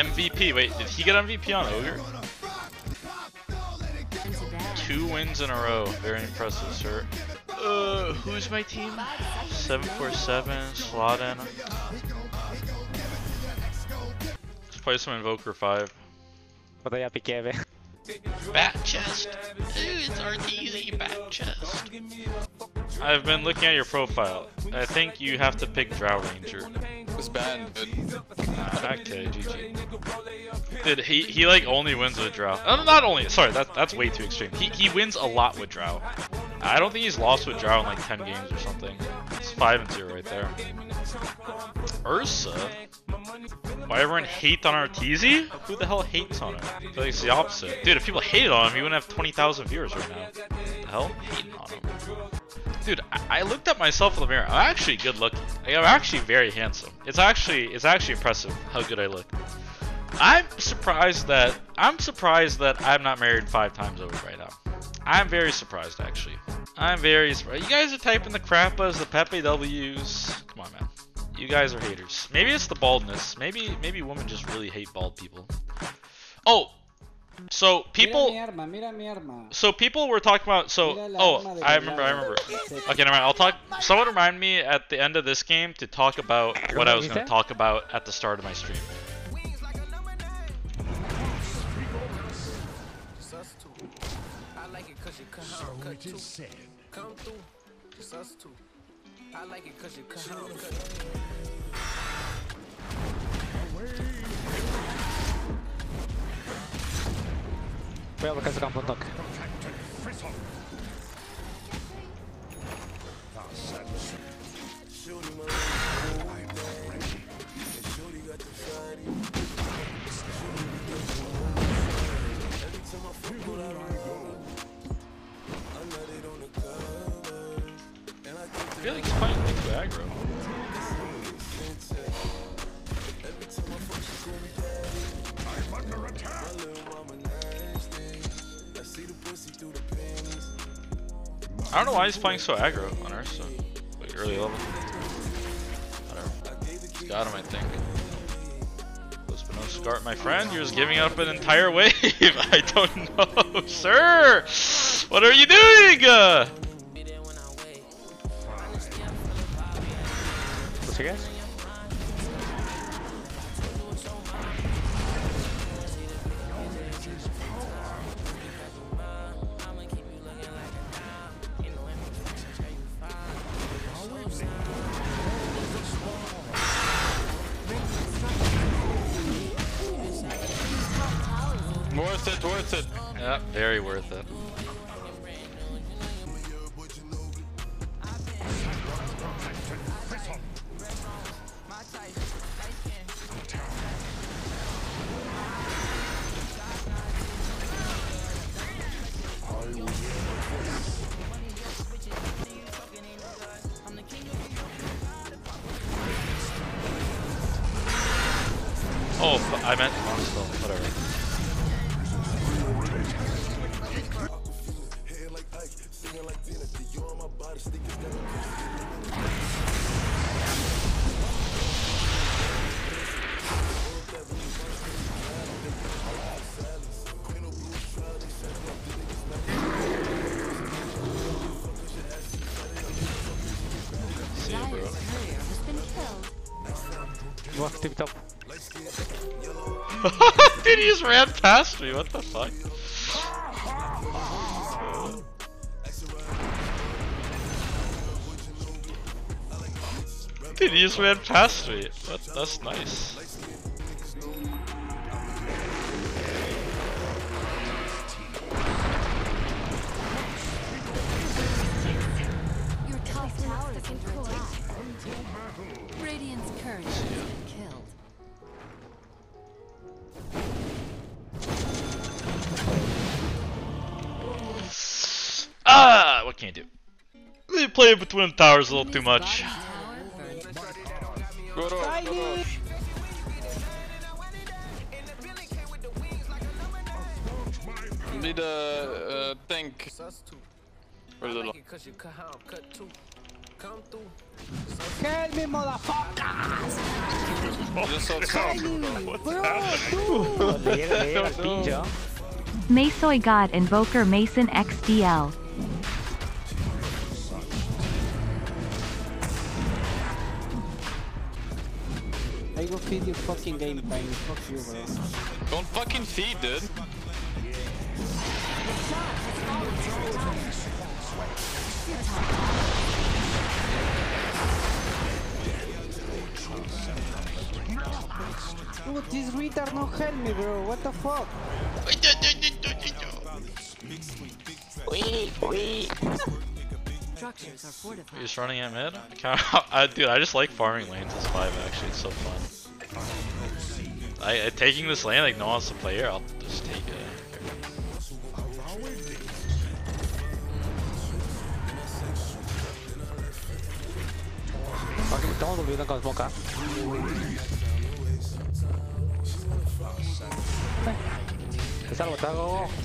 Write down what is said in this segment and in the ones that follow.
MVP. Wait, did he get MVP on Ogre? 2 wins in a row. Very impressive, sir. Who's my team? 747, Slottin. Let's play some Invoker 5. What they have to give it? Back chest. Ooh, it's Arteezy back chest. I've been looking at your profile. I think you have to pick Drow Ranger. It's bad, dude. Okay, GG. Dude, he like only wins with Drow. Not only, sorry, that's way too extreme. He wins a lot with Drow. I don't think he's lost with Drow in like 10 games or something. It's 5-0 right there. Ursa? Why everyone hates on Arteezy? Who the hell hates on him? I feel like it's the opposite. Dude, if people hated on him, he wouldn't have 20,000 viewers right now. What the hell? Hating on him. Dude, I looked at myself in the mirror. I'm actually good looking. I'm actually very handsome. It's actually impressive how good I look. I'm surprised that I'm not married 5 times over right now. I'm very surprised, actually. I'm very surprised. You guys are typing the crappas, the Pepe W's. Come on, man. You guys are haters. Maybe it's the baldness. Maybe women just really hate bald people. Oh, so people. So people were talking about. So oh, I remember. Okay, never mind. I'll talk. Someone remind me at the end of this game to talk about what I was going to talk about at the start of my stream. So we just said. Come through, just us two. I like it cause you come home. Well, because I can't talk. I feel like he's fighting things with aggro. I'm under attack. I don't know why he's playing so aggro on Ursa. Like early level. Whatever. Got him, I think. There's been no Scart, my friend. You're just giving up an entire wave. I don't know, sir. What are you doing? I guess. Worth it. Yeah, very worth it. Oh, I meant console, whatever. See you, bro. You want to tip top? Dude, he just ran past me, what the fuck? Dude, he just ran past me. That's nice. Your top tower is in collapse. Radiant's courage has been killed. What can you do? They play between towers a little too much. Go. Need a tank. Or a little. come through. Kill me, motherfuckers! Masoy God Invoker Mason XDL. I will feed you fucking game time. Fuck you, bro. Don't fucking feed, dude. Dude, this retard no help me, bro. What the fuck? You're just running at mid? Dude, I just like farming lanes as 5 actually, it's so fun. Taking this lane like no one wants to play here, I'll just take it.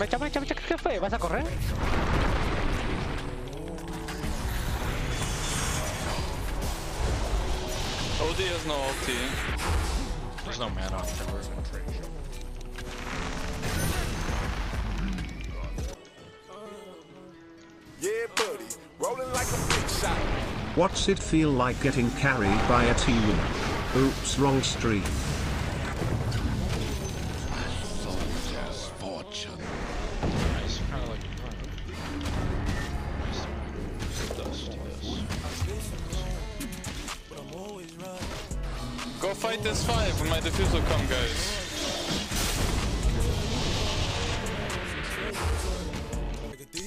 ¿Qué fue? ¿Vas a correr? OD has no ulti. There's no mana on tower. Yeah, buddy. Rolling like a big shot. What's it feel like getting carried by a team? Oops, wrong stream. Go fight this 5 when my defuse will come, guys.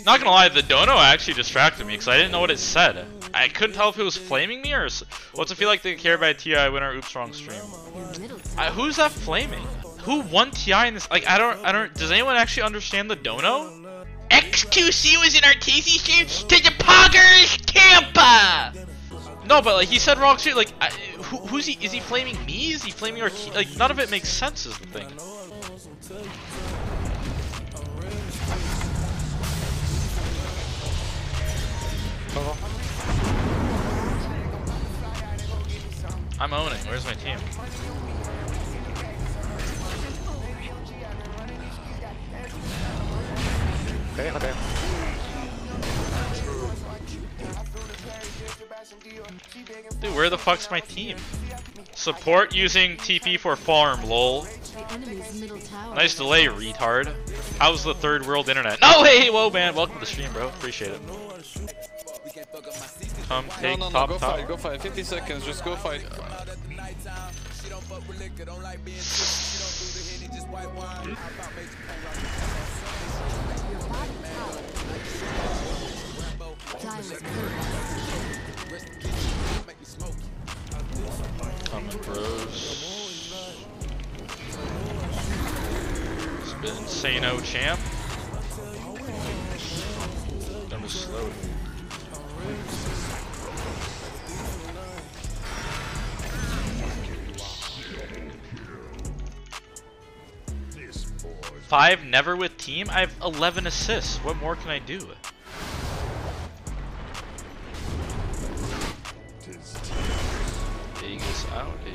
Not gonna lie, the dono actually distracted me because I didn't know what it said. I couldn't tell if it was flaming me or what's it feel like to care by TI winner oops wrong stream. Who's that flaming? Who won TI in this? Like I don't. Does anyone actually understand the dono? XQC was in Arteezy stream to the poggers Tampa. No, but like he said wrong stream. Like who's he? Is he flaming me? Is he flaming our team? Like none of it makes sense is the thing. I'm owning. Where's my team? Okay. Dude, where the fuck's my team? Support using TP for farm, lol. Nice delay, retard. How's the third world internet? No, hey, whoa, man. Welcome to the stream, bro. Appreciate it. Come take top. Go fight, go fight. 50 seconds, just go fight. Coming, bros. It's been insane-o champ. That was slow. Five never with team? I have 11 assists. What more can I do? Out,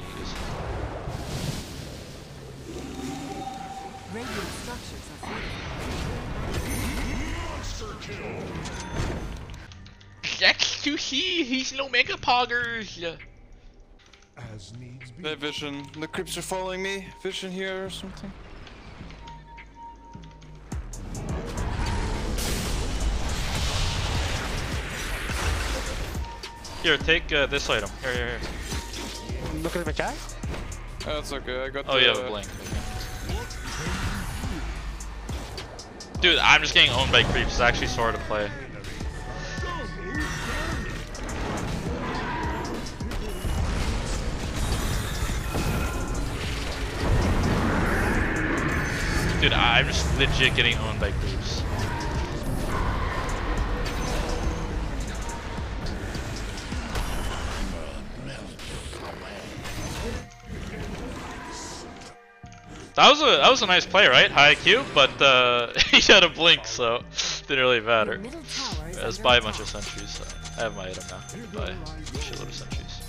XQC, he's no mega poggers. Hey, Vision, the creeps are following me. Vision here or something. Here, take this item. Here. Look at my chat? Oh, that's okay, I got the... Oh, yeah, blank. Okay. Dude, I'm just getting owned by creeps. It's actually so hard to play. Dude, I'm just legit getting owned by creeps. That was a nice play, right? High IQ, but he had a blink, so it didn't really matter. I was by a bunch of sentries. So. I have my item now. Bye. Shitload of sentries.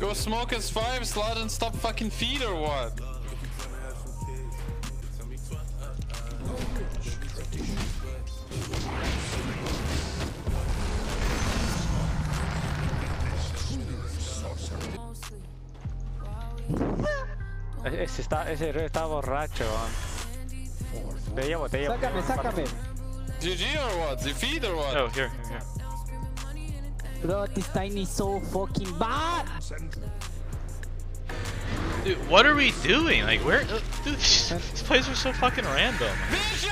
Go smoke his five slot and stop fucking feed or what? Ese rey está borracho, man. Te llevo. Sácame, sácame. GG or what? The feed or what? Oh, here. Bro, this tiny is so fucking bad. Dude, what are we doing? Like, where? Dude, these plays are so fucking random. Vision!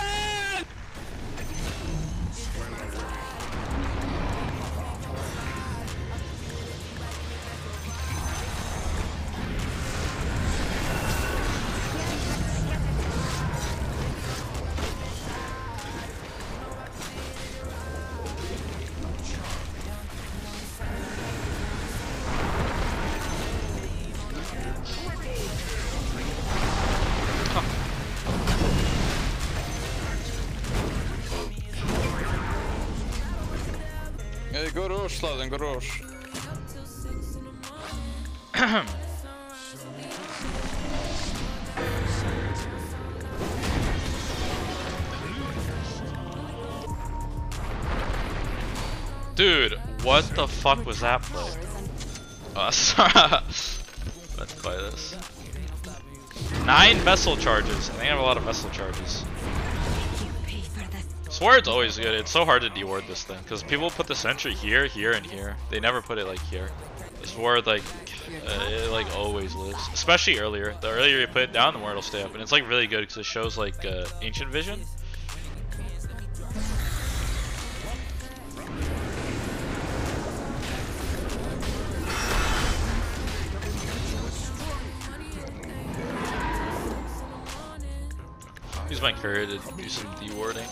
Hey, go rush, Sladen, go rush. Dude, what the fuck was that play? Oh, sorry. Let's buy this. 9 vessel charges. I think I have a lot of vessel charges. Sword's always good. It's so hard to deward this thing because people put the sentry here, here, and here. They never put it like here. The sword like always lives. Especially earlier. The earlier you put it down, the more it'll stay up. And it's like really good because it shows like ancient vision. Use my courier to do some dewarding.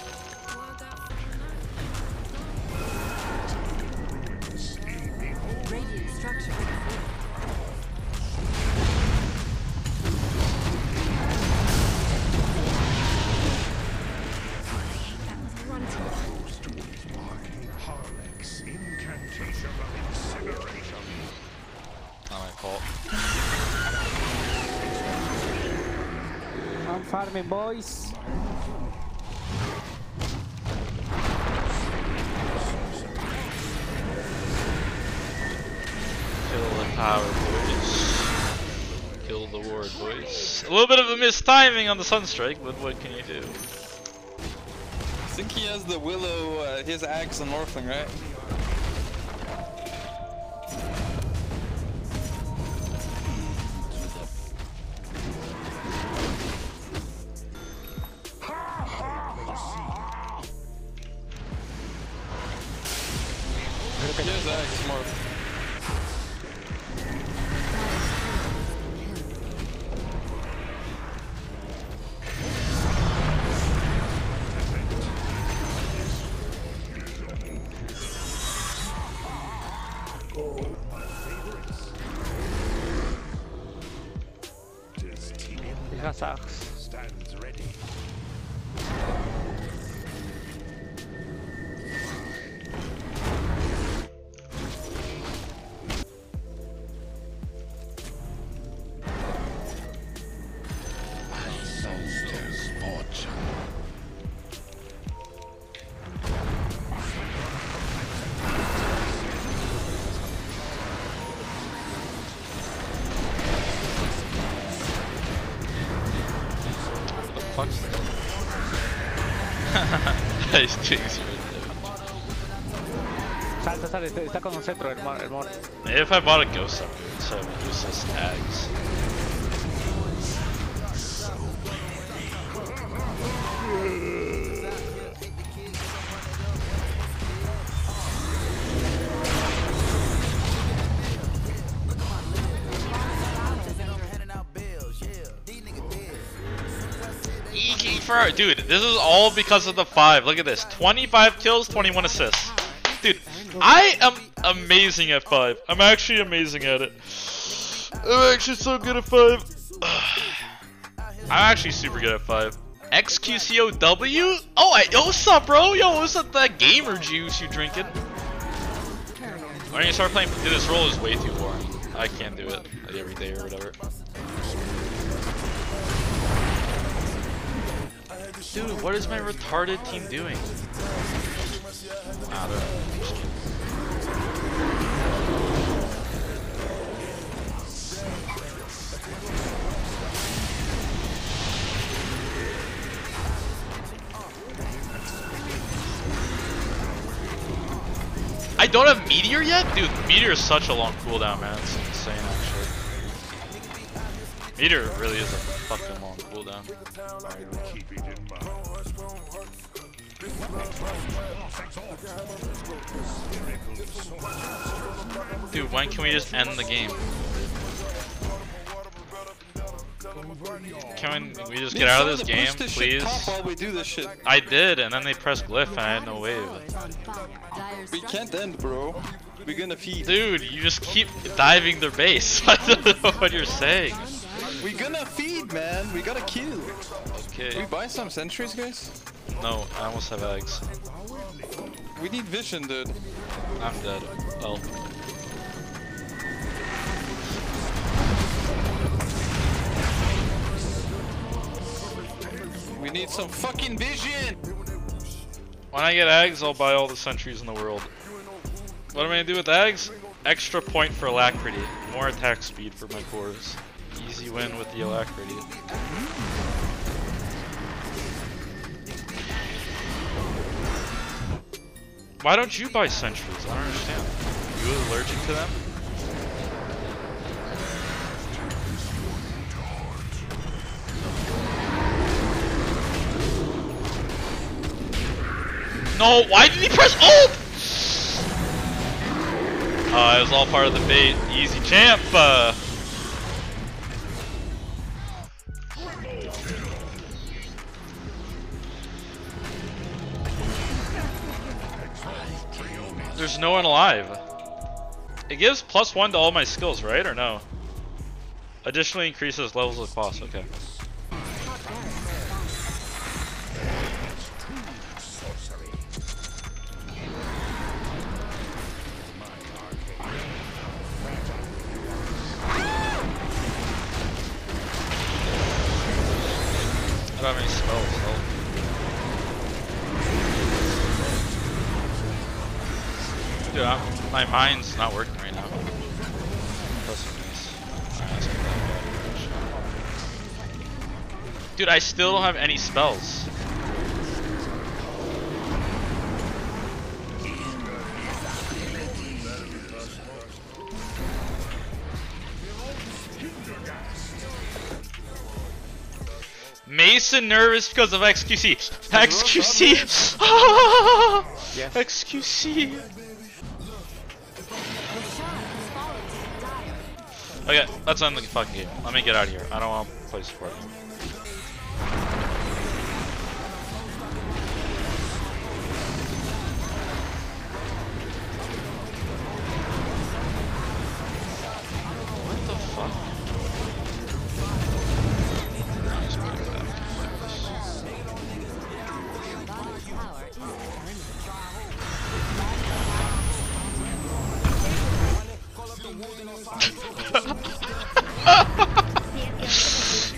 I'm farming, boys. Kill the ward, boys. A little bit of a mistying on the sunstrike, but what can you do? I think he has the willow, his axe and Northling, right? He has axe, Northling. Stands ready. Nice chicks right there. Salta, está con un cetro, el mono. If I bought a ghost up, so I would use his tags. Dude, this is all because of the 5. Look at this. 25 kills, 21 assists. Dude, I am amazing at 5. I'm actually amazing at it. I'm actually so good at 5. I'm actually super good at 5. XQCOW? Oh, what's up, bro? Yo, what's up, that gamer juice you drinking? Why don't you start playing? Dude, this role is way too boring. I can't do it every day or whatever. Dude, what is my retarded team doing? Nah, I don't have Meteor yet? Dude, Meteor is such a long cooldown, man. It's insane, actually. Meteor really is a fucking long cooldown. Dude, when can we just end the game? Can we just get out of this game, please? I did, and then they pressed glyph and I had no wave. We can't end, bro. We're gonna feed. Dude, you just keep diving their base. I don't know what you're saying. We're gonna feed, man. We gotta kill. Okay. Can we buy some sentries, guys? No, I almost have eggs. We need vision, dude. I'm dead. Oh. We need some fucking vision! When I get eggs, I'll buy all the sentries in the world. What am I gonna do with eggs? Extra point for alacrity. More attack speed for my cores. Easy win with the alacrity. Why don't you buy sentries? I don't understand. Are you allergic to them? No, why did he press ult? It was all part of the bait. Easy champ. There's no one alive. It gives +1 to all my skills, right? Or no? Additionally increases levels of boss. Okay. I don't have any spells, though. Dude, my mind's not working right now. Dude, I still don't have any spells. Mason nervous because of XQC. XQC. Ah, yes. XQC. Okay, let's end the fucking game. Let me get out of here. I don't want to play support.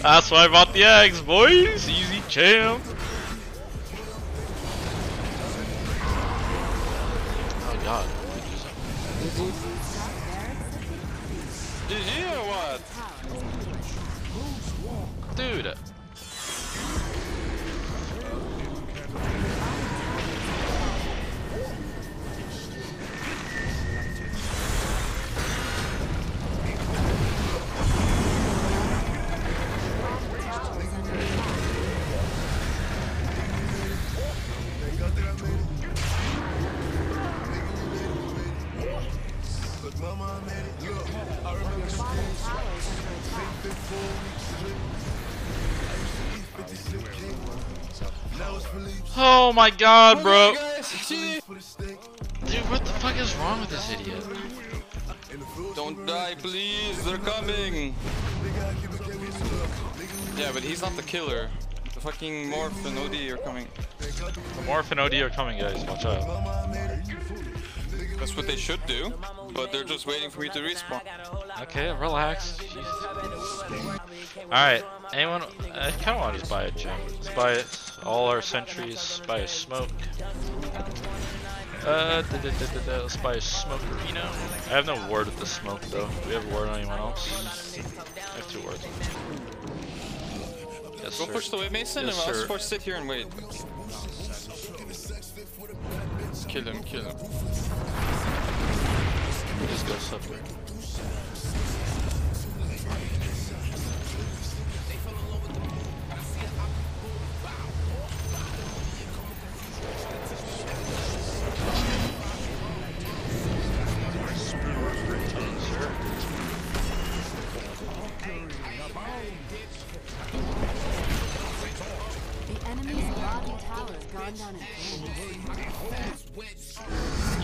That's why I bought the eggs, boys. Easy champ. Oh god. GG or what? Dude. Oh my god, bro. Dude, what the fuck is wrong with this idiot? Don't die, please. They're coming. Yeah, but he's not the killer. fucking Morph and OD are coming. The Morph and OD are coming, guys. Watch out. That's what they should do, but they're just waiting for me to respawn. Okay, relax. Alright, anyone? I kinda wanna just buy a gem. Let's buy it. All our sentries. Buy a smoke. Let's buy a smoke arena. I have no ward with the smoke though. Do we have a ward on anyone else? I have 2 wards. Yes, go push the wave, Mason, yes, and I'll just sit here and wait. Kill him, kill him. We just go somewhere.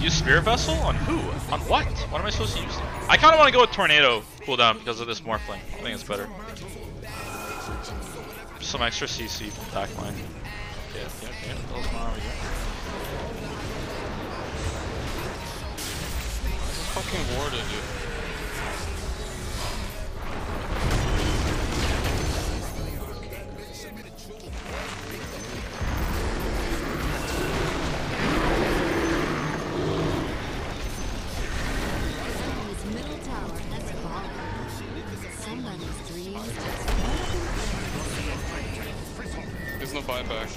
Use Spirit Vessel? On who? On what? What am I supposed to use? I kind of want to go with Tornado cooldown because of this Morphling. I think it's better. Some extra CC from back line. Yeah. Those are over here. This is fucking warded, dude. There's no buyback.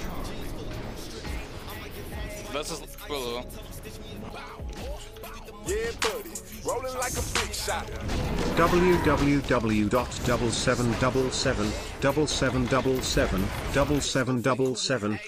That's just below. Yeah, buddy. Rolling like a big shot. www.7777777777.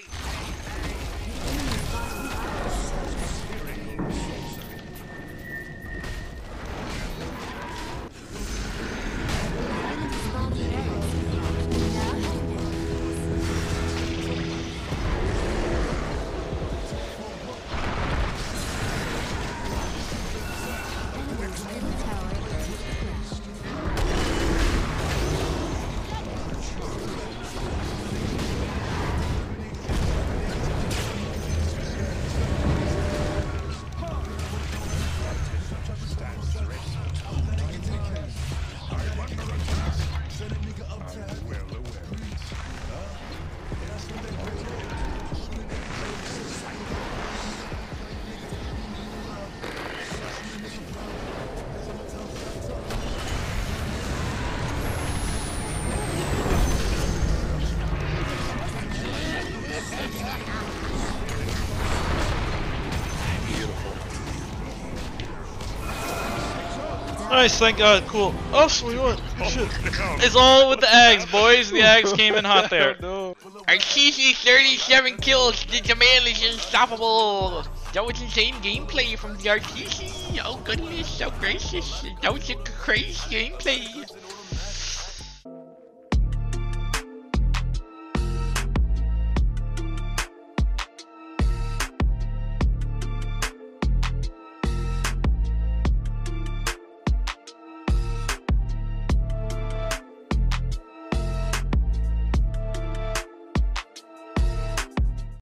Nice, thank God, cool. Oh, so we won. Shit. It's all with the Ags, boys. The Ags came in hot there. Arteezy 37 kills. The demand is unstoppable. That was insane gameplay from the Arteezy. Oh goodness, so gracious. That was a crazy gameplay.